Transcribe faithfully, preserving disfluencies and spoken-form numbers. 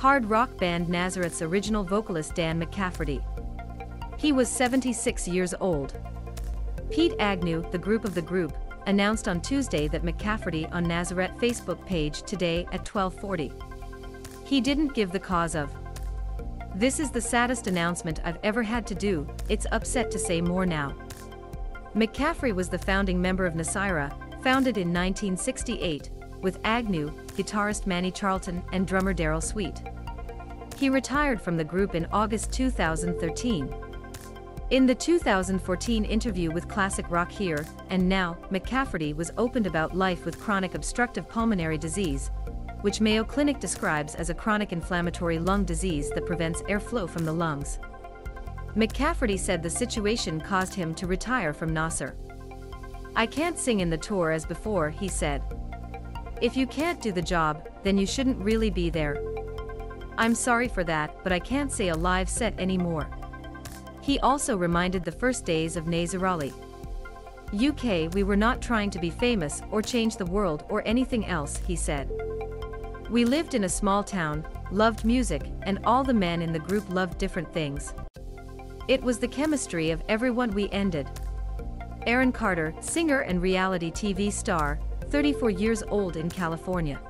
hard rock band Nazareth's original vocalist Dan McCafferty. He was seventy-six years old. Pete Agnew, the group of the group, announced on Tuesday that McCafferty on Nazareth Facebook page today at twelve forty. He didn't give the cause of. "This is the saddest announcement I've ever had to do, it's upset to say more now." McCafferty was the founding member of Nazareth, founded in nineteen sixty-eight, with Agnew, guitarist Manny Charlton and drummer Darrell Sweet. He retired from the group in August two thousand thirteen. In the two thousand fourteen interview with Classic Rock Here and Now, McCafferty was opened about life with chronic obstructive pulmonary disease, which Mayo Clinic describes as a chronic inflammatory lung disease that prevents airflow from the lungs. McCafferty said the situation caused him to retire from Nazareth. "I can't sing in the tour as before," he said. "If you can't do the job, then you shouldn't really be there. I'm sorry for that, but I can't say a live set anymore." He also reminded the first days of Nazareth. "U K, we were not trying to be famous or change the world or anything else," he said. "We lived in a small town, loved music, and all the men in the group loved different things. It was the chemistry of everyone we ended." Aaron Carter, singer and reality T V star, thirty-four years old in California.